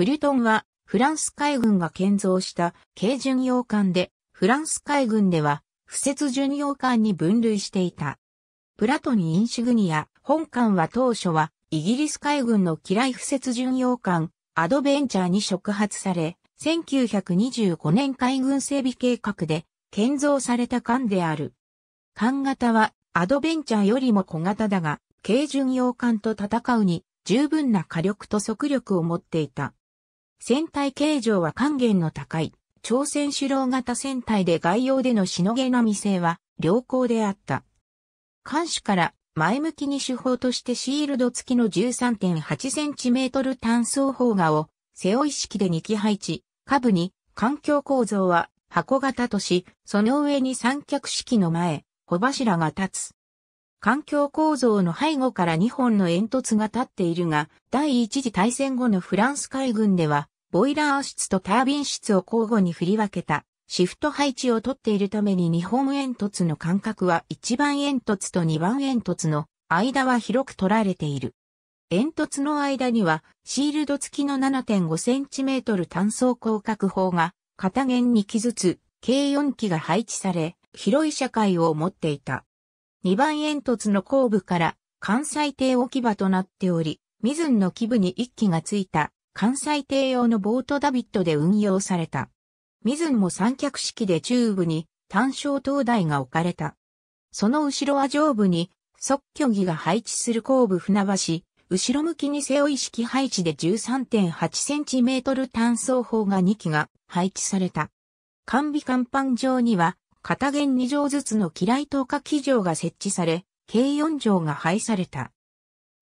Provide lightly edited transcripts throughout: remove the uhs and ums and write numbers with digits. プリュトンはフランス海軍が建造した軽巡洋艦で、フランス海軍では不設巡洋艦に分類していた。プラトニ・インシグニア、本艦は当初はイギリス海軍の機雷不設巡洋艦アドベンチャーに触発され、1925年海軍整備計画で建造された艦である。艦型はアドベンチャーよりも小型だが、軽巡洋艦と戦うに十分な火力と速力を持っていた。船体形状は還元の高い、朝鮮主郎型船体で外洋でのしのげなみ性は良好であった。艦首から前向きに主砲としてシールド付きの 13.8cm 単装砲牙を背負い式で2機配置、下部に艦橋構造は箱型とし、その上に三脚式の前、帆柱が立つ。艦橋構造の背後から2本の煙突が立っているが、第一次大戦後のフランス海軍では、ボイラー室とタービン室を交互に振り分けた、シフト配置をとっているために2本煙突の間隔は1番煙突と2番煙突の間は広く取られている。煙突の間には、シールド付きの 7.5cm 単装広角砲が、片弦2機ずつ、計4機が配置され、広い射界を持っていた。2番煙突の後部から艦載艇置き場となっており、ミズンの基部に1機がついた艦載艇用のボートダビットで運用された。ミズンも三脚式で中部に単小灯台が置かれた。その後ろは上部に測距儀が配置する後部船橋、後ろ向きに背負い式配置で 13.8cm 単装砲が2機が配置された。艦尾甲板上には、片弦2畳ずつの機雷投下機場が設置され、計4畳が配された。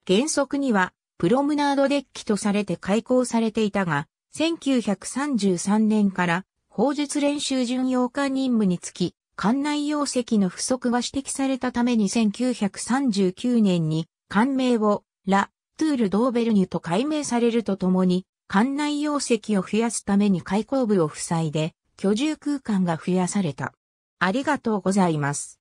原則には、プロムナードデッキとされて開港されていたが、1933年から、砲術練習巡洋艦任務につき、艦内容積の不足が指摘されたために1939年に、艦名を、ラ・トゥール・ドーベルニュと改名されるとともに、艦内容積を増やすために開港部を塞いで、居住空間が増やされた。ありがとうございます。